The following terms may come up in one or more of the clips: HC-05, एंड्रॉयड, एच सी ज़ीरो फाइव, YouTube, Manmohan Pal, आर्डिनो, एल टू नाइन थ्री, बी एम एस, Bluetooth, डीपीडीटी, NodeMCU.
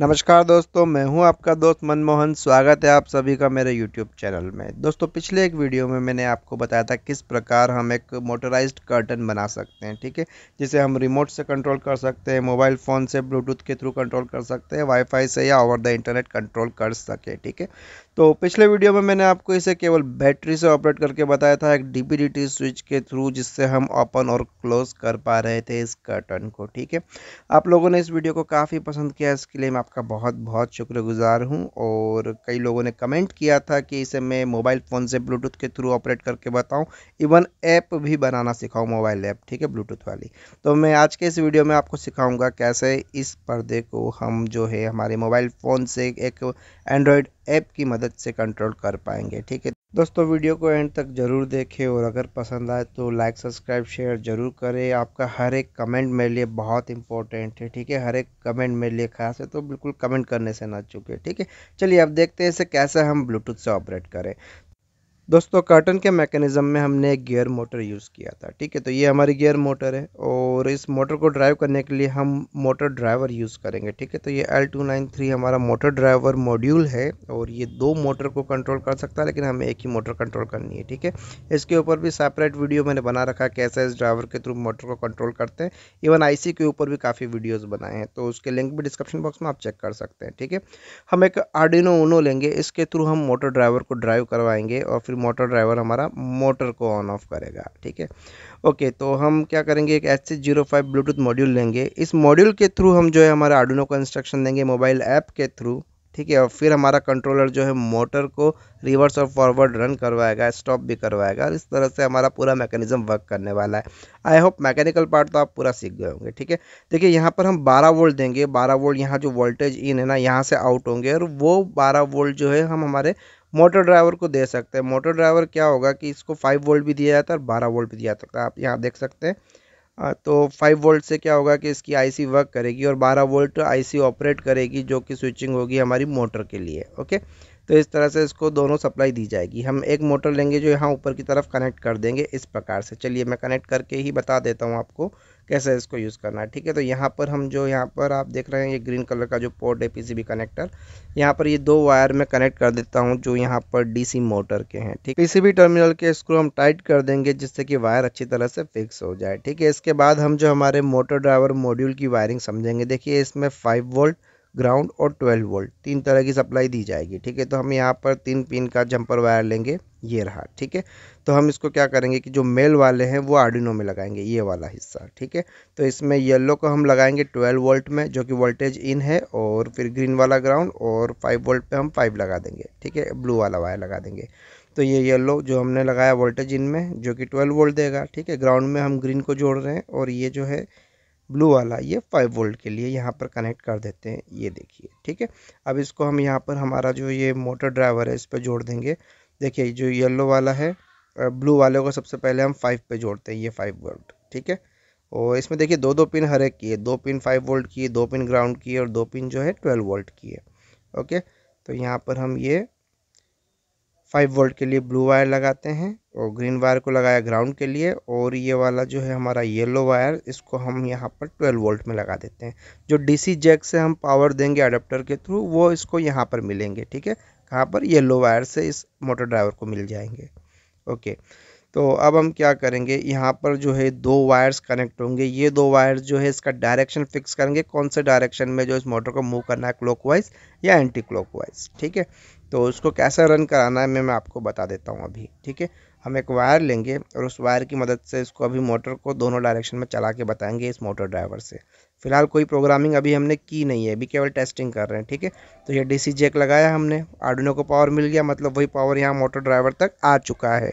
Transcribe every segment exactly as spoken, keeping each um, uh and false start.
नमस्कार दोस्तों, मैं हूं आपका दोस्त मनमोहन। स्वागत है आप सभी का मेरे यूट्यूब चैनल में। दोस्तों, पिछले एक वीडियो में मैंने आपको बताया था किस प्रकार हम एक मोटराइज्ड कर्टन बना सकते हैं, ठीक है, जिसे हम रिमोट से कंट्रोल कर सकते हैं, मोबाइल फ़ोन से ब्लूटूथ के थ्रू कंट्रोल कर सकते हैं, वाईफाई से या ओवर द इंटरनेट कंट्रोल कर सके, ठीक है। तो पिछले वीडियो में मैंने आपको इसे केवल बैटरी से ऑपरेट करके बताया था, एक डीपीडीटी स्विच के थ्रू, जिससे हम ओपन और क्लोज कर पा रहे थे इस कर्टन को, ठीक है। आप लोगों ने इस वीडियो को काफ़ी पसंद किया, इसके लिए आपका बहुत बहुत शुक्रगुजार हूं। और कई लोगों ने कमेंट किया था कि इसे मैं मोबाइल फ़ोन से ब्लूटूथ के थ्रू ऑपरेट करके बताऊं, इवन ऐप भी बनाना सिखाऊं, मोबाइल ऐप, ठीक है, ब्लूटूथ वाली। तो मैं आज के इस वीडियो में आपको सिखाऊंगा कैसे इस पर्दे को हम जो है हमारे मोबाइल फ़ोन से एक एंड्रॉयड ऐप की मदद से कंट्रोल कर पाएंगे, ठीक है। दोस्तों, वीडियो को एंड तक ज़रूर देखें और अगर पसंद आए तो लाइक सब्सक्राइब शेयर ज़रूर करें। आपका हर एक कमेंट मेरे लिए बहुत इंपॉर्टेंट है, ठीक है, हर एक कमेंट मेरे लिए खास है, तो बिल्कुल कमेंट करने से ना चूकें, ठीक है। चलिए अब देखते हैं इसे कैसे हम ब्लूटूथ से ऑपरेट करें। दोस्तों, कर्टन के मैकेनिज़्म में हमने एक गियर मोटर यूज़ किया था, ठीक है। तो ये हमारी गियर मोटर है और इस मोटर को ड्राइव करने के लिए हम मोटर ड्राइवर यूज़ करेंगे, ठीक है। तो ये एल टू नाइन थ्री हमारा मोटर ड्राइवर मॉड्यूल है और ये दो मोटर को कंट्रोल कर सकता है, लेकिन हमें एक ही मोटर कंट्रोल करनी है, ठीक है। इसके ऊपर भी सेपरेट वीडियो मैंने बना रखा है, कैसे इस ड्राइवर के थ्रू मोटर को कंट्रोल करते हैं। इवन आई सी के ऊपर भी काफ़ी वीडियोज़ बनाए हैं, तो उसके लिंक भी डिस्क्रिप्शन बॉक्स में आप चेक कर सकते हैं, ठीक है। हम एक आर्डिनो यूनो लेंगे, इसके थ्रू हम मोटर ड्राइवर को ड्राइव करवाएंगे और फिर मोटर ड्राइवर हमारा मोटर को ऑन ऑफ करेगा, ठीक है। ओके, तो हम क्या करेंगे, एक एच सी ज़ीरो फाइव Bluetooth module लेंगे। इस मॉड्यूल के थ्रू हम जो है हमारा आर्डिनो को इंस्ट्रक्शन देंगे मोबाइल ऐप के थ्रू, ठीक है। और फिर हमारा कंट्रोलर जो है मोटर को रिवर्स और फॉरवर्ड रन करवाएगा, स्टॉप भी करवाएगा, और इस तरह से हमारा पूरा मैकेनिज्म वर्क करने वाला है। आई होप मैकेनिकल पार्ट तो आप पूरा सीख गए होंगे, ठीक है। देखिए, यहाँ पर हम बारह वोल्ट देंगे, बारह वोल्ट यहाँ जो वोल्टेज इन है ना, यहाँ से आउट होंगे, और वो बारह वोल्ट जो है हम हमारे मोटर ड्राइवर को दे सकते हैं। मोटर ड्राइवर क्या होगा कि इसको पाँच वोल्ट भी दिया जाता है और बारह वोल्ट भी दिया जाता है, आप यहाँ देख सकते हैं। तो पाँच वोल्ट से क्या होगा कि इसकी आईसी वर्क करेगी और बारह वोल्ट आईसी ऑपरेट करेगी, जो कि स्विचिंग होगी हमारी मोटर के लिए, ओके। तो इस तरह से इसको दोनों सप्लाई दी जाएगी। हम एक मोटर लेंगे जो यहाँ ऊपर की तरफ कनेक्ट कर देंगे इस प्रकार से। चलिए मैं कनेक्ट करके ही बता देता हूँ आपको कैसे इसको यूज़ करना है, ठीक है। तो यहाँ पर हम जो यहाँ पर आप देख रहे हैं ये ग्रीन कलर का जो पोर्ट है पीसीबी कनेक्टर, यहाँ पर ये दो वायर में कनेक्ट कर देता हूँ जो यहाँ पर डीसी मोटर के हैं, ठीक। पीसीबी टर्मिनल के स्क्रू हम टाइट कर देंगे जिससे कि वायर अच्छी तरह से फिक्स हो जाए, ठीक है। इसके बाद हम जो हमारे मोटर ड्राइवर मॉड्यूल की वायरिंग समझेंगे। देखिए, इसमें फाइव वोल्ट ग्राउंड और बारह वोल्ट तीन तरह की सप्लाई दी जाएगी, ठीक है। तो हम यहाँ पर तीन पिन का जंपर वायर लेंगे, ये रहा, ठीक है। तो हम इसको क्या करेंगे कि जो मेल वाले हैं वो आर्डिनो में लगाएंगे, ये वाला हिस्सा, ठीक है। तो इसमें येलो को हम लगाएंगे बारह वोल्ट में, जो कि वोल्टेज इन है, और फिर ग्रीन वाला ग्राउंड, और पाँच वोल्ट पे हम पाँच लगा देंगे, ठीक है, ब्लू वाला वायर लगा देंगे। तो ये येलो जो हमने लगाया वोल्टेज इन में, जो कि बारह वोल्ट देगा, ठीक है। ग्राउंड में हम ग्रीन को जोड़ रहे हैं, और ये जो है ब्लू वाला, ये पाँच वोल्ट के लिए यहाँ पर कनेक्ट कर देते हैं, ये देखिए, ठीक है। अब इसको हम यहाँ पर हमारा जो ये मोटर ड्राइवर है इस पर जोड़ देंगे। देखिए, जो येलो वाला है ब्लू वाले को सबसे पहले हम फाइव पे जोड़ते हैं, ये पाँच वोल्ट, ठीक है। और इसमें देखिए दो दो पिन हर एक की है, दो पिन पाँच वोल्ट की है, दो पिन ग्राउंड की है, और दो पिन जो है बारह वोल्ट की है, ओके। तो यहाँ पर हम ये पाँच वोल्ट के लिए ब्लू वायर लगाते हैं, और ग्रीन वायर को लगाया ग्राउंड के लिए, और ये वाला जो है हमारा येलो वायर, इसको हम यहाँ पर बारह वोल्ट में लगा देते हैं। जो डीसी जैक से हम पावर देंगे अडेप्टर के थ्रू, वो इसको यहाँ पर मिलेंगे, ठीक है, कहाँ पर येलो वायर से इस मोटर ड्राइवर को मिल जाएंगे, ओके। तो अब हम क्या करेंगे, यहाँ पर जो है दो वायर्स कनेक्ट होंगे, ये दो वायर्स जो है इसका डायरेक्शन फिक्स करेंगे, कौन से डायरेक्शन में जो इस मोटर को मूव करना है, क्लॉकवाइज या एंटी क्लॉकवाइज, ठीक है। तो उसको कैसे रन कराना है मैं मैं आपको बता देता हूँ अभी, ठीक है। हम एक वायर लेंगे और उस वायर की मदद से इसको अभी मोटर को दोनों डायरेक्शन में चला के बताएंगे इस मोटर ड्राइवर से। फिलहाल कोई प्रोग्रामिंग अभी हमने की नहीं है, अभी केवल टेस्टिंग कर रहे हैं, ठीक है। तो ये डीसी जैक लगाया हमने, आर्डिनो को पावर मिल गया, मतलब वही पावर यहाँ मोटर ड्राइवर तक आ चुका है।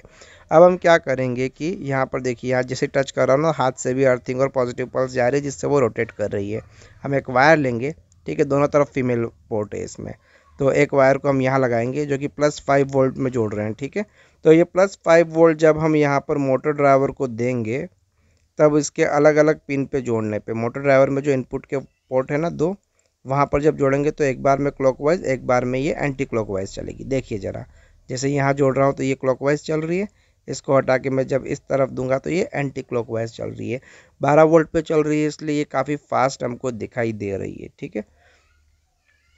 अब हम क्या करेंगे कि यहाँ पर देखिए, यहाँ जैसे टच कर रहा हूँ ना, हाथ से भी अर्थिंग और पॉजिटिव पल्स जा रही है, जिससे वो रोटेट कर रही है। हम एक वायर लेंगे, ठीक है, दोनों तरफ फीमेल पोर्ट है इसमें, तो एक वायर को हम यहाँ लगाएंगे जो कि प्लस फाइव वोल्ट में जोड़ रहे हैं, ठीक है। तो ये प्लस फाइव वोल्ट जब हम यहाँ पर मोटर ड्राइवर को देंगे, तब इसके अलग अलग पिन पे जोड़ने पे मोटर ड्राइवर में जो इनपुट के पोर्ट है ना दो, वहाँ पर जब जोड़ेंगे तो एक बार में क्लॉकवाइज, एक बार में ये एंटी क्लॉकवाइज चलेगी। देखिए ज़रा, जैसे यहाँ जोड़ रहा हूँ तो ये क्लॉकवाइज चल रही है, इसको हटा के मैं जब इस तरफ दूंगा तो ये एंटी क्लॉकवाइज चल रही है। बारह वोल्ट पे चल रही है, इसलिए ये काफ़ी फास्ट हमको दिखाई दे रही है, ठीक है।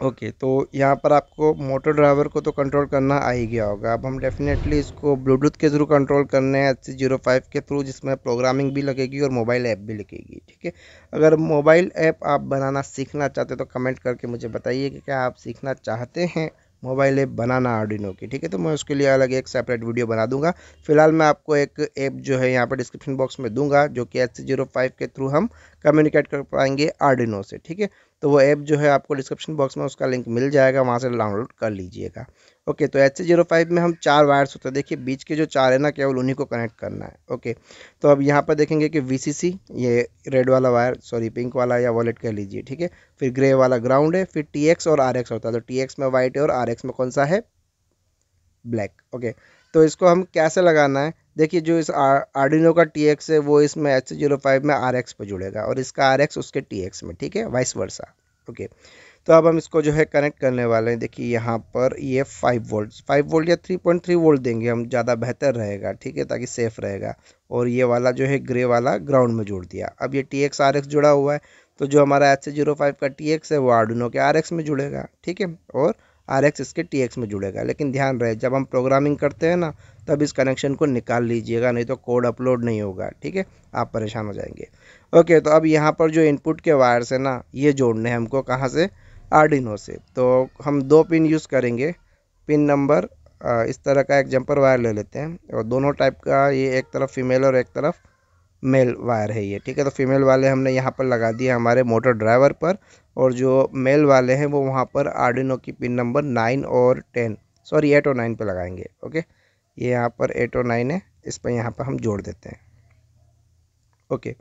ओके okay, तो यहाँ पर आपको मोटर ड्राइवर को तो कंट्रोल करना आ ही गया होगा। अब हम डेफिनेटली इसको ब्लूटूथ के थ्रू कंट्रोल करने हैं एच सी ज़ीरो फाइव के थ्रू, जिसमें प्रोग्रामिंग भी लगेगी और मोबाइल ऐप भी लगेगी। ठीक है, अगर मोबाइल ऐप आप बनाना सीखना चाहते हो तो कमेंट करके मुझे बताइए कि क्या आप सीखना चाहते हैं मोबाइल ऐप बनाना आर्डिनो की। ठीक है, तो मैं उसके लिए अलग एक सेपरेट वीडियो बना दूंगा। फिलहाल मैं आपको एक ऐप जो है यहाँ पर डिस्क्रिप्शन बॉक्स में दूंगा, जो कि एच सी ज़ीरो फाइव के थ्रू हम कम्युनिकेट कर पाएंगे आर्डिनो से। ठीक है, तो वो ऐप जो है आपको डिस्क्रिप्शन बॉक्स में उसका लिंक मिल जाएगा, वहाँ से डाउनलोड कर लीजिएगा। ओके, तो एच सी ज़ीरो फाइव में हम चार वायर्स होते हैं। देखिए बीच के जो चार है ना, केवल उन्हीं को कनेक्ट करना है। ओके, तो अब यहाँ पर देखेंगे कि वी सी सी ये रेड वाला वायर, सॉरी पिंक वाला या वॉलेट कह लीजिए। ठीक है, फिर ग्रे वाला ग्राउंड है, फिर टी एक्स और आर एक्स होता है। तो टी एक्स में वाइट है और आर एक्स में कौन सा है, ब्लैक। ओके, तो इसको हम कैसे लगाना है, देखिए जो इस आर्डिनो का टी एक्स है वो इसमें एच सी ज़ीरो फाइव में आर एक्स पर जुड़ेगा और इसका आर एक्स उसके टी एक्स में। ठीक है, वाइस वर्सा। ओके, तो अब हम इसको जो है कनेक्ट करने वाले हैं। देखिए यहाँ पर ये फाइव वोल्ट फाइव वोल्ट या थ्री पॉइंट थ्री वोल्ट देंगे हम, ज़्यादा बेहतर रहेगा। ठीक है, ताकि सेफ़ रहेगा। और ये वाला जो है ग्रे वाला ग्राउंड में जोड़ दिया। अब ये टी एक्स आर एक्स जुड़ा हुआ है, तो जो हमारा एच सी ज़ीरो फाइव का टी एक्स है वो आर्डिनो के आर एक्स में जुड़ेगा। ठीक है, और आर एक्स इसके टी एक्स में जुड़ेगा। लेकिन ध्यान रहे, जब हम प्रोग्रामिंग करते हैं ना तब इस कनेक्शन को निकाल लीजिएगा, नहीं तो कोड अपलोड नहीं होगा। ठीक है, आप परेशान हो जाएंगे। ओके, तो अब यहाँ पर जो इनपुट के वायर्स हैं ना, ये जोड़ने हैं हमको कहाँ से, आर्डिनो से। तो हम दो पिन यूज़ करेंगे। पिन नंबर इस तरह का एक जंपर वायर ले लेते हैं, और दोनों टाइप का, ये एक तरफ फीमेल और एक तरफ मेल वायर है ये। ठीक है, तो फीमेल वाले हमने यहाँ पर लगा दिए हमारे मोटर ड्राइवर पर, और जो मेल वाले हैं वो वहाँ पर आर्डिनो की पिन नंबर नाइन और टेन सॉरी एट और नाइन पर लगाएंगे। ओके, ये यहाँ पर एट और नाइन है, इस पर यहाँ पर हम जोड़ देते हैं। ओके,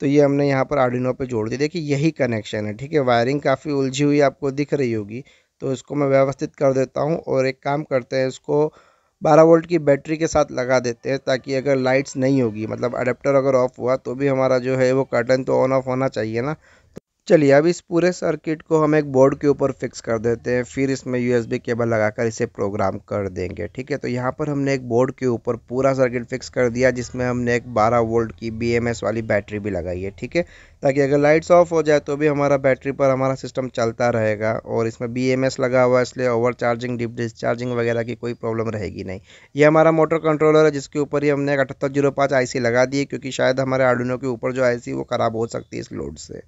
तो ये हमने यहाँ पर आर्डिनो पे जोड़ दिया। देखिए यही कनेक्शन है। ठीक है, वायरिंग काफ़ी उलझी हुई आपको दिख रही होगी, तो इसको मैं व्यवस्थित कर देता हूँ। और एक काम करते हैं, इसको बारह वोल्ट की बैटरी के साथ लगा देते हैं, ताकि अगर लाइट्स नहीं होगी, मतलब अडेप्टर अगर ऑफ हुआ तो भी हमारा जो है वो कर्टन तो ऑन ऑफ होना चाहिए ना। तो चलिए अब इस पूरे सर्किट को हम एक बोर्ड के ऊपर फिक्स कर देते हैं, फिर इसमें यूएसबी केबल लगाकर इसे प्रोग्राम कर देंगे। ठीक है, तो यहाँ पर हमने एक बोर्ड के ऊपर पूरा सर्किट फिक्स कर दिया, जिसमें हमने एक बारह वोल्ट की बी एम एस वाली बैटरी भी लगाई है। ठीक है, ताकि अगर लाइट्स ऑफ हो जाए तो भी हमारा बैटरी पर हमारा सिस्टम चलता रहेगा। और इसमें बी एम एस लगा हुआ है, इसलिए ओवर चार्जिंग डीप डिस्चार्जिंग वगैरह की कोई प्रॉब्लम रहेगी नहीं। ये हमारा मोटर कंट्रोलर है, जिसके ऊपर ही हमने एक अठहत्तर जीरो पाँच आई सी लगा दी है, क्योंकि शायद हमारे आर्डिनो के ऊपर जो आई सी वो ख़राब हो सकती है इस लोड से।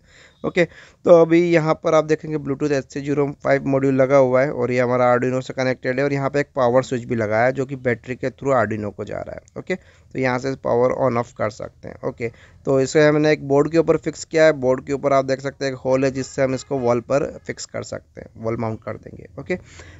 ओके, तो अभी यहाँ पर आप देखेंगे Bluetooth एच सी ज़ीरो फाइव module लगा हुआ है, और ये हमारा आर्डिनो से कनेक्टेड है। और यहाँ पर एक पावर स्विच भी लगाया है, जो कि बैटरी के थ्रू आर्डिनो को जा रहा है। ओके, तो यहाँ से पावर ऑन ऑफ कर सकते हैं। ओके, तो इसे हमने एक बोर्ड के ऊपर फिक्स किया है। बोर्ड के ऊपर आप देख सकते हैं एक होल है, जिससे हम इसको वॉल पर फिक्स कर सकते हैं, वॉल माउंट कर देंगे। ओके,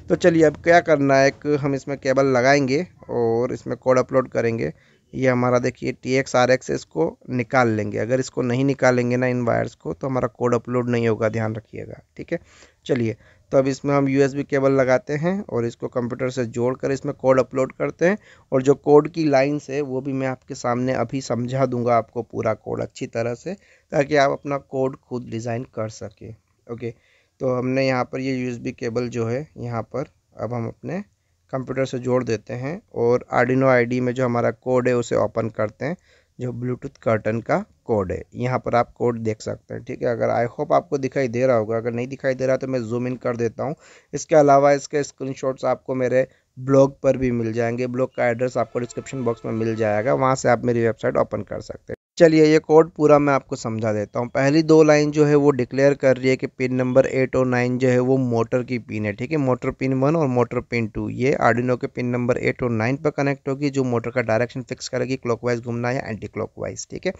तो चलिए अब क्या करना है, एक हम इसमें केबल लगाएंगे और इसमें कोड अपलोड करेंगे। ये हमारा देखिए टी एक्स आर एक्स, इसको निकाल लेंगे। अगर इसको नहीं निकालेंगे ना इन वायर्स को, तो हमारा कोड अपलोड नहीं होगा, ध्यान रखिएगा। ठीक है, चलिए तो अब इसमें हम यूएसबी केबल लगाते हैं और इसको कंप्यूटर से जोड़कर इसमें कोड अपलोड करते हैं। और जो कोड की लाइंस है वो भी मैं आपके सामने अभी समझा दूंगा, आपको पूरा कोड अच्छी तरह से, ताकि आप अपना कोड खुद डिज़ाइन कर सकें। ओके, तो हमने यहाँ पर ये यूएसबी केबल जो है यहाँ पर अब हम अपने कंप्यूटर से जोड़ देते हैं, और आर्डिनो आईडी में जो हमारा कोड है उसे ओपन करते हैं, जो ब्लूटूथ कर्टन का कोड है। यहाँ पर आप कोड देख सकते हैं। ठीक है, अगर आई होप आपको दिखाई दे रहा होगा, अगर नहीं दिखाई दे रहा तो मैं जूम इन कर देता हूँ। इसके अलावा इसके स्क्रीनशॉट्स आपको मेरे ब्लॉग पर भी मिल जाएंगे। ब्लॉग का एड्रेस आपको डिस्क्रिप्शन बॉक्स में मिल जाएगा, वहाँ से आप मेरी वेबसाइट ओपन कर सकते हैं। चलिए ये कोड पूरा मैं आपको समझा देता हूँ। पहली दो लाइन जो है वो डिक्लेयर कर रही है कि पिन नंबर एट और नाइन जो है वो मोटर की पिन है। ठीक है, मोटर पिन वन और मोटर पिन टू, ये आर्डिनो के पिन नंबर एट और नाइन पर कनेक्ट होगी, जो मोटर का डायरेक्शन फिक्स करेगी, क्लॉकवाइज घूमना या एंटी क्लॉकवाइज। ठीक है,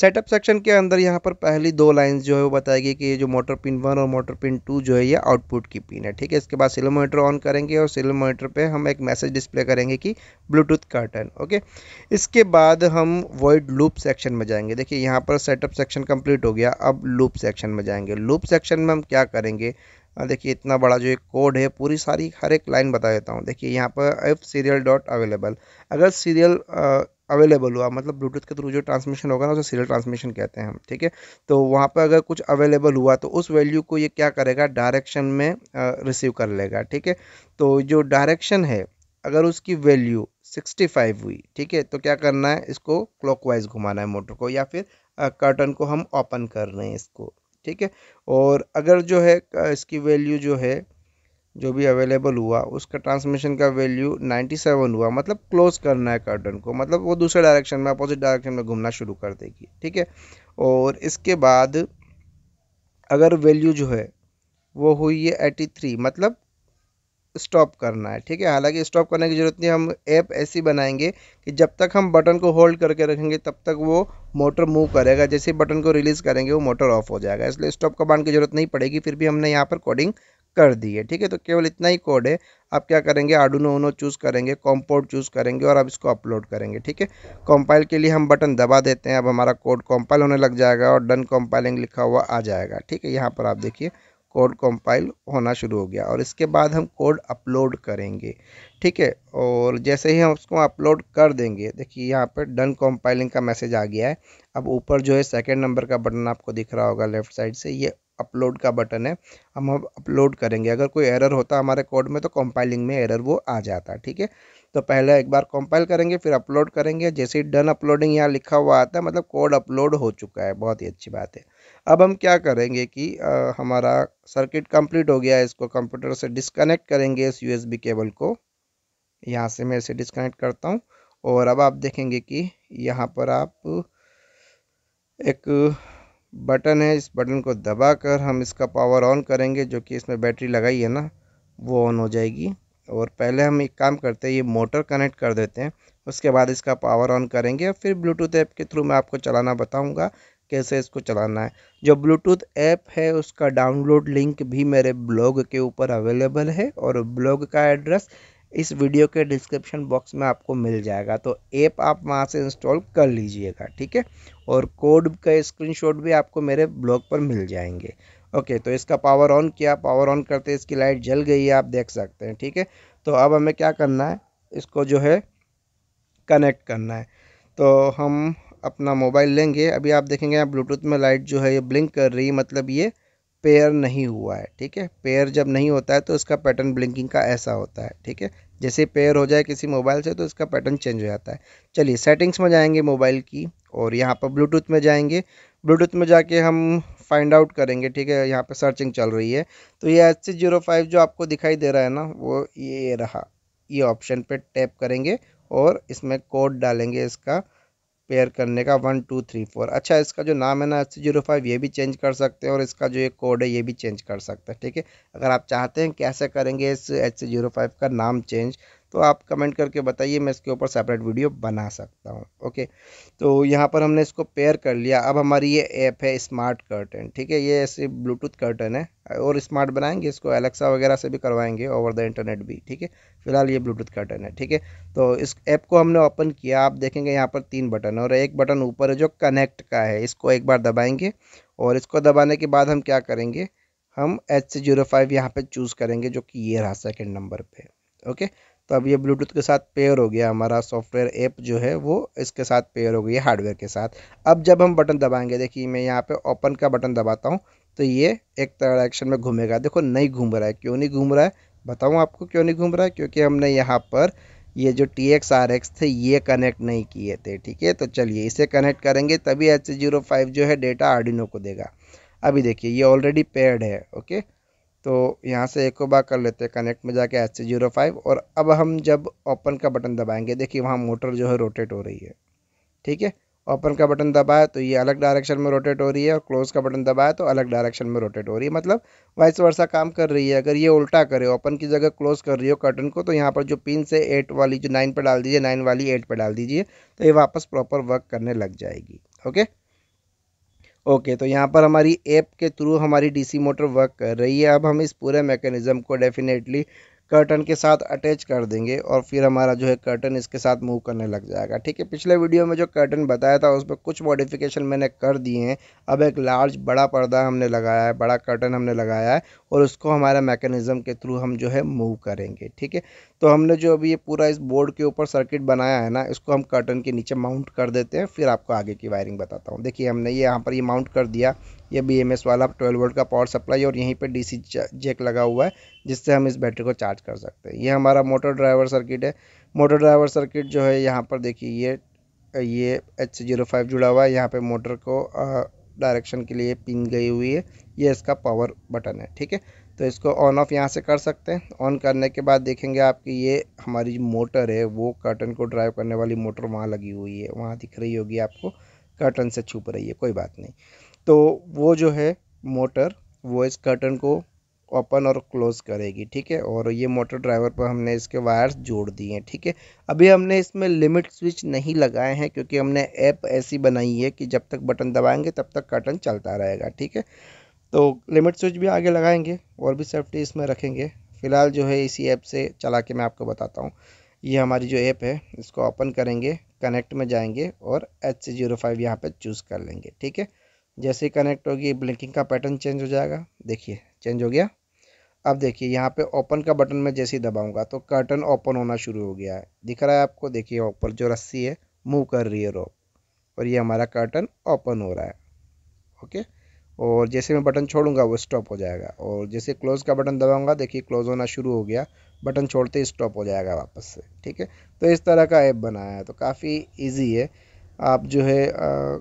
सेटअप सेक्शन के अंदर यहाँ पर पहली दो लाइन जो है वो बताएगी कि ये जो मोटर पिन वन और मोटर पिन टू जो है ये आउटपुट की पिन है। ठीक है, इसके बाद सीरियल मॉनिटर ऑन करेंगे और सीरियल मॉनिटर पर हम एक मैसेज डिस्प्ले करेंगे कि ब्लूटूथ कर्टन। ओके, इसके बाद हम वॉइड लूप सेक्शन में जाएंगे। देखिए यहाँ पर सेटअप सेक्शन कंप्लीट हो गया, अब लूप सेक्शन में जाएंगे। लूप सेक्शन में हम क्या करेंगे, देखिए इतना बड़ा जो एक कोड है, पूरी सारी हर एक लाइन बता देता हूँ। देखिए यहाँ पर एफ सीरियल डॉट अवेलेबल, अगर सीरियल अवेलेबल हुआ मतलब ब्लूटूथ के थ्रू जो ट्रांसमिशन होगा ना उसे सीरियल ट्रांसमिशन कहते हैं हम। ठीक है, तो वहाँ पर अगर कुछ अवेलेबल हुआ तो उस वैल्यू को ये क्या करेगा, डायरेक्शन में रिसीव कर लेगा। ठीक है, तो जो डायरेक्शन है अगर उसकी वैल्यू सिक्सटी फाइव हुई, ठीक है, तो क्या करना है, इसको क्लॉकवाइज घुमाना है मोटर को, या फिर कर्टन को हम ओपन कर रहे हैं इसको। ठीक है। और अगर जो है इसकी वैल्यू जो है जो भी अवेलेबल हुआ उसका ट्रांसमिशन का वैल्यू सत्तानवे हुआ, मतलब क्लोज करना है कार्डन को, मतलब वो दूसरे डायरेक्शन में अपोजिट डायरेक्शन में घूमना शुरू कर देगी, ठीक है। और इसके बाद अगर वैल्यू जो है वो हुई है तिरासी, मतलब स्टॉप करना है, ठीक है। हालांकि स्टॉप करने की ज़रूरत नहीं, हम ऐप ऐसी बनाएंगे कि जब तक हम बटन को होल्ड करके रखेंगे तब तक वो मोटर मूव करेगा, जैसे बटन को रिलीज़ करेंगे वो मोटर ऑफ हो जाएगा, इसलिए स्टॉप कमांड की ज़रूरत नहीं पड़ेगी। फिर भी हमने यहाँ पर कोडिंग कर दी है, ठीक है। तो केवल इतना ही कोड है। आप क्या करेंगे, आर्डुइनो यूनो चूज़ करेंगे, कॉम्पोर्ट चूज़ करेंगे और आप इसको अपलोड करेंगे, ठीक है। कॉम्पाइल के लिए हम बटन दबा देते हैं, अब हमारा कोड कॉम्पाइल होने लग जाएगा और डन कॉम्पाइलिंग लिखा हुआ आ जाएगा, ठीक है। यहाँ पर आप देखिए कोड कंपाइल होना शुरू हो गया और इसके बाद हम कोड अपलोड करेंगे, ठीक है। और जैसे ही हम उसको अपलोड कर देंगे, देखिए यहाँ पर डन कंपाइलिंग का मैसेज आ गया है। अब ऊपर जो है सेकंड नंबर का बटन आपको दिख रहा होगा लेफ़्ट साइड से, ये अपलोड का बटन है, हम अब अपलोड करेंगे। अगर कोई एरर होता हमारे कोड में तो कंपाइलिंग में एरर वो आ जाता, ठीक है। तो पहले एक बार कंपाइल करेंगे फिर अपलोड करेंगे, जैसे ही डन अपलोडिंग यहाँ लिखा हुआ आता है मतलब कोड अपलोड हो चुका है, बहुत ही अच्छी बात है। अब हम क्या करेंगे कि आ, हमारा सर्किट कंप्लीट हो गया है, इसको कंप्यूटर से डिस्कनेक्ट करेंगे इस यूएसबी केबल को, यहाँ से मैं इसे डिस्कनेक्ट करता हूँ। और अब आप देखेंगे कि यहाँ पर आप एक बटन है, इस बटन को दबाकर हम इसका पावर ऑन करेंगे, जो कि इसमें बैटरी लगाई है ना वो ऑन हो जाएगी। और पहले हम एक काम करते हैं, ये मोटर कनेक्ट कर देते हैं, उसके बाद इसका पावर ऑन करेंगे। फिर ब्लूटूथ ऐप के थ्रू मैं आपको चलाना बताऊंगा कैसे इसको चलाना है। जो ब्लूटूथ ऐप है उसका डाउनलोड लिंक भी मेरे ब्लॉग के ऊपर अवेलेबल है और ब्लॉग का एड्रेस इस वीडियो के डिस्क्रिप्शन बॉक्स में आपको मिल जाएगा, तो ऐप आप वहां से इंस्टॉल कर लीजिएगा, ठीक है। और कोड का स्क्रीनशॉट भी आपको मेरे ब्लॉग पर मिल जाएंगे। ओके, तो इसका पावर ऑन किया, पावर ऑन करते इसकी लाइट जल गई है, आप देख सकते हैं, ठीक है। तो अब हमें क्या करना है, इसको जो है कनेक्ट करना है। तो हम अपना मोबाइल लेंगे, अभी आप देखेंगे यहाँ ब्लूटूथ में लाइट जो है ये ब्लिंक कर रही है, मतलब ये पेयर नहीं हुआ है, ठीक है। पेयर जब नहीं होता है तो इसका पैटर्न ब्लिंकिंग का ऐसा होता है, ठीक है। जैसे पेयर हो जाए किसी मोबाइल से तो इसका पैटर्न चेंज हो जाता है। चलिए सेटिंग्स में जाएंगे मोबाइल की और यहाँ पर ब्लूटूथ में जाएंगे, ब्लूटूथ में जाके हम फाइंड आउट करेंगे, ठीक है। यहाँ पर सर्चिंग चल रही है, तो ये एच सी ज़ीरो फाइव जो आपको दिखाई दे रहा है ना वो ये रहा, ये ऑप्शन पर टैप करेंगे और इसमें कोड डालेंगे इसका पेयर करने का वन टू थ्री फोर। अच्छा, इसका जो नाम है ना एच सी ज़ीरो फाइव, ये भी चेंज कर सकते हैं और इसका जो ये कोड है ये भी चेंज कर सकते हैं, ठीक है। अगर आप चाहते हैं कैसे करेंगे इस एच सी ज़ीरो फाइव का नाम चेंज तो आप कमेंट करके बताइए, मैं इसके ऊपर सेपरेट वीडियो बना सकता हूँ। ओके, तो यहाँ पर हमने इसको पेयर कर लिया। अब हमारी ये ऐप है स्मार्ट कर्टन, ठीक है, ये ऐसे ब्लूटूथ कर्टन है और स्मार्ट बनाएंगे इसको, एलेक्सा वगैरह से भी करवाएंगे, ओवर द इंटरनेट भी, ठीक है। फिलहाल ये ब्लूटूथ कर्टन है, ठीक है। तो इस ऐप को हमने ओपन किया, आप देखेंगे यहाँ पर तीन बटन और एक बटन ऊपर है जो कनेक्ट का है, इसको एक बार दबाएंगे और इसको दबाने के बाद हम क्या करेंगे, हम एच सी ज़ीरो फाइव यहाँ पर चूज़ करेंगे जो कि ये रहा सेकेंड नंबर पर। ओके, तो अब ये ब्लूटूथ के साथ पेयर हो गया, हमारा सॉफ्टवेयर ऐप जो है वो इसके साथ पेयर हो गई है हार्डवेयर के साथ। अब जब हम बटन दबाएंगे, देखिए मैं यहाँ पे ओपन का बटन दबाता हूँ तो ये एक डायरेक्शन में घूमेगा, देखो नहीं घूम रहा है, क्यों नहीं घूम रहा है बताऊँ आपको क्यों नहीं घूम रहा है, क्योंकि हमने यहाँ पर ये जो टी एक्स आर एक्स थे ये कनेक्ट नहीं किए थे, ठीक है। तो चलिए इसे कनेक्ट करेंगे तभी एच जीरो फाइव जो है डेटा आर्डिनो को देगा। अभी देखिए ये ऑलरेडी पेयर्ड है। ओके, तो यहाँ से एक को बार कर लेते हैं, कनेक्ट में जाके एच सी ज़ीरो फाइव, और अब हम जब ओपन का बटन दबाएंगे, देखिए वहाँ मोटर जो है रोटेट हो रही है, ठीक है। ओपन का बटन दबाया तो ये अलग डायरेक्शन में रोटेट हो रही है और क्लोज का बटन दबाया तो अलग डायरेक्शन में रोटेट हो रही है, मतलब वाइस वर्सा काम कर रही है। अगर ये उल्टा करे, ओपन की जगह क्लोज कर रही हो कर्टन को, तो यहाँ पर जो पिन से एट वाली जो नाइन पर डाल दीजिए, नाइन वाली एट पर डाल दीजिए, तो ये वापस प्रॉपर वर्क करने लग जाएगी। ओके ओके okay, तो यहाँ पर हमारी ऐप के थ्रू हमारी डीसी मोटर वर्क कर रही है। अब हम इस पूरे मैकेनिज़्म को डेफिनेटली कर्टन के साथ अटैच कर देंगे और फिर हमारा जो है कर्टन इसके साथ मूव करने लग जाएगा, ठीक है। पिछले वीडियो में जो कर्टन बताया था उसमें कुछ मॉडिफिकेशन मैंने कर दिए हैं। अब एक लार्ज बड़ा पर्दा हमने लगाया है, बड़ा कर्टन हमने लगाया है और उसको हमारा मैकेनिज़्म के थ्रू हम जो है मूव करेंगे, ठीक है। तो हमने जो अभी ये पूरा इस बोर्ड के ऊपर सर्किट बनाया है ना, इसको हम कर्टन के नीचे माउंट कर देते हैं, फिर आपको आगे की वायरिंग बताता हूँ। देखिए हमने ये यहाँ पर ये माउंट कर दिया, ये बी एम एस वाला बारह वोल्ट का पावर सप्लाई और यहीं पे डी सी जैक लगा हुआ है जिससे हम इस बैटरी को चार्ज कर सकते हैं। ये हमारा मोटर ड्राइवर सर्किट है। मोटर ड्राइवर सर्किट जो है यहाँ पर देखिए ये ये एच ज़ीरो फाइव जुड़ा हुआ है, यहाँ पे मोटर को डायरेक्शन के लिए पिन गई हुई है, ये इसका पावर बटन है। ठीक है, तो इसको ऑन ऑफ यहाँ से कर सकते हैं। ऑन करने के बाद देखेंगे आपकी ये हमारी मोटर है, वो कर्टन को ड्राइव करने वाली मोटर वहाँ लगी हुई है, वहाँ दिख रही होगी आपको, कर्टन से छुप रही है, कोई बात नहीं। तो वो जो है मोटर, वो इस कर्टन को ओपन और क्लोज़ करेगी। ठीक है, और ये मोटर ड्राइवर पर हमने इसके वायर्स जोड़ दिए हैं। ठीक है, अभी हमने इसमें लिमिट स्विच नहीं लगाए हैं क्योंकि हमने ऐप ऐसी बनाई है कि जब तक बटन दबाएंगे तब तक कर्टन चलता रहेगा। ठीक है, तो लिमिट स्विच भी आगे लगाएंगे और भी सेफ्टी इसमें रखेंगे। फ़िलहाल जो है इसी ऐप से चला के मैं आपको बताता हूँ। ये हमारी जो ऐप है इसको ओपन करेंगे, कनेक्ट में जाएंगे और एच सी जीरो फाइव यहाँ पर चूज़ कर लेंगे। ठीक है, जैसे ही कनेक्ट होगी ब्लिंकिंग का पैटर्न चेंज हो जाएगा। देखिए चेंज हो गया। अब देखिए यहाँ पे ओपन का बटन मैं जैसे ही दबाऊँगा तो कर्टन ओपन होना शुरू हो गया है, दिख रहा है आपको। देखिए ऊपर जो रस्सी है मूव कर रही है रोप, और ये हमारा कर्टन ओपन हो रहा है। ओके, और जैसे मैं बटन छोड़ूंगा वो स्टॉप हो जाएगा, और जैसे क्लोज का बटन दबाऊंगा देखिए क्लोज होना शुरू हो गया, बटन छोड़ते ही स्टॉप हो जाएगा वापस से। ठीक है, तो इस तरह का ऐप बनाया है, तो काफ़ी ईजी है। आप जो है आ,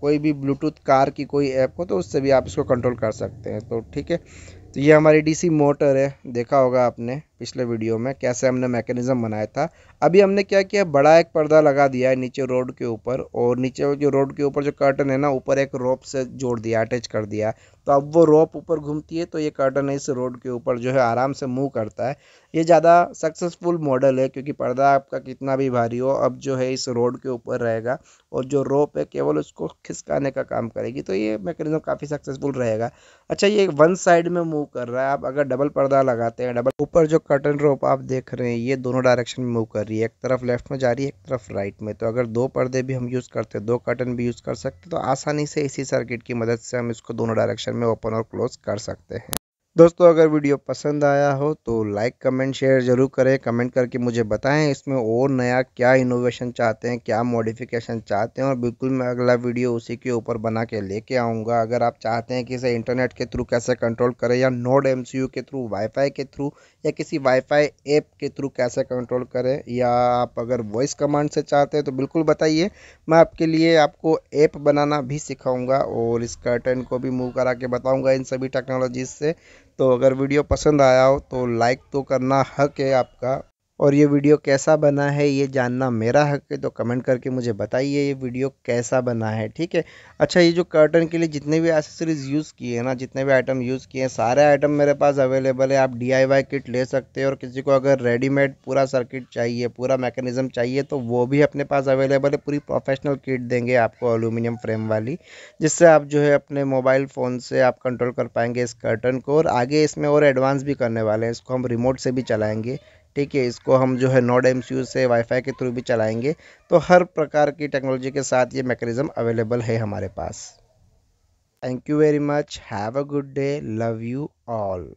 कोई भी ब्लूटूथ कार की कोई ऐप हो तो उससे भी आप इसको कंट्रोल कर सकते हैं। तो ठीक है, तो ये हमारी डीसी मोटर है, देखा होगा आपने पिछले वीडियो में कैसे हमने मैकेनिज़्म बनाया था। अभी हमने क्या किया, बड़ा एक पर्दा लगा दिया है नीचे रोड के ऊपर, और नीचे जो रोड के ऊपर जो कर्टन है ना, ऊपर एक रोप से जोड़ दिया, अटैच कर दिया। तो अब वो रोप ऊपर घूमती है, तो ये कर्टन इस रोड के ऊपर जो है आराम से मूव करता है। ये ज़्यादा सक्सेसफुल मॉडल है क्योंकि पर्दा आपका कितना भी भारी हो अब जो है इस रोड के ऊपर रहेगा, और जो रोप है केवल उसको खिसकाने का काम करेगी। तो ये मैकेनिज्म काफ़ी सक्सेसफुल रहेगा। अच्छा, ये वन साइड में मूव कर रहा है। आप अगर डबल पर्दा लगाते हैं, डबल ऊपर जो कर्टन रोप आप देख रहे हैं ये दोनों डायरेक्शन में मूव कर रही है, एक तरफ लेफ्ट में जा रही है, एक तरफ राइट में। तो अगर दो पर्दे भी हम यूज़ करते हैं, दो कर्टन भी यूज़ कर सकते हैं, तो आसानी से इसी सर्किट की मदद से हम इसको दोनों डायरेक्शन में ओपन और क्लोज कर सकते हैं। दोस्तों, अगर वीडियो पसंद आया हो तो लाइक कमेंट शेयर ज़रूर करें। कमेंट करके मुझे बताएं इसमें और नया क्या इनोवेशन चाहते हैं, क्या मॉडिफिकेशन चाहते हैं, और बिल्कुल मैं अगला वीडियो उसी के ऊपर बना के लेके आऊँगा। अगर आप चाहते हैं कि इसे इंटरनेट के थ्रू कैसे कंट्रोल करें, या नोड एमसीयू के थ्रू, वाईफाई के थ्रू, या किसी वाईफाई ऐप के थ्रू कैसे कंट्रोल करें, या आप अगर वॉइस कमांड से चाहते हैं तो बिल्कुल बताइए। मैं आपके लिए आपको ऐप बनाना भी सिखाऊँगा और इस कर्टन को भी मूव करा के बताऊँगा इन सभी टेक्नोलॉजीज से। तो अगर वीडियो पसंद आया हो तो लाइक तो करना हक है आपका, और ये वीडियो कैसा बना है ये जानना मेरा हक है। तो कमेंट करके मुझे बताइए ये वीडियो कैसा बना है। ठीक है, अच्छा, ये जो कर्टन के लिए जितने भी एक्सेसरीज यूज़ किए हैं ना, जितने भी आइटम यूज़ किए हैं, सारे आइटम मेरे पास अवेलेबल है। आप डीआईवाई किट ले सकते हैं, और किसी को अगर रेडीमेड पूरा सर्किट चाहिए, पूरा मैकेनिज्म चाहिए, तो वो भी अपने पास अवेलेबल है। पूरी प्रोफेशनल किट देंगे आपको, एल्यूमिनियम फ्रेम वाली, जिससे आप जो है अपने मोबाइल फ़ोन से आप कंट्रोल कर पाएंगे इस कर्टन को। और आगे इसमें और एडवांस भी करने वाले हैं, इसको हम रिमोट से भी चलाएँगे। ठीक है, इसको हम जो है नोड एमसीयू से वाईफाई के थ्रू भी चलाएंगे। तो हर प्रकार की टेक्नोलॉजी के साथ ये मैकेनिज्म अवेलेबल है हमारे पास। Thank you very much, have a good day, love you all.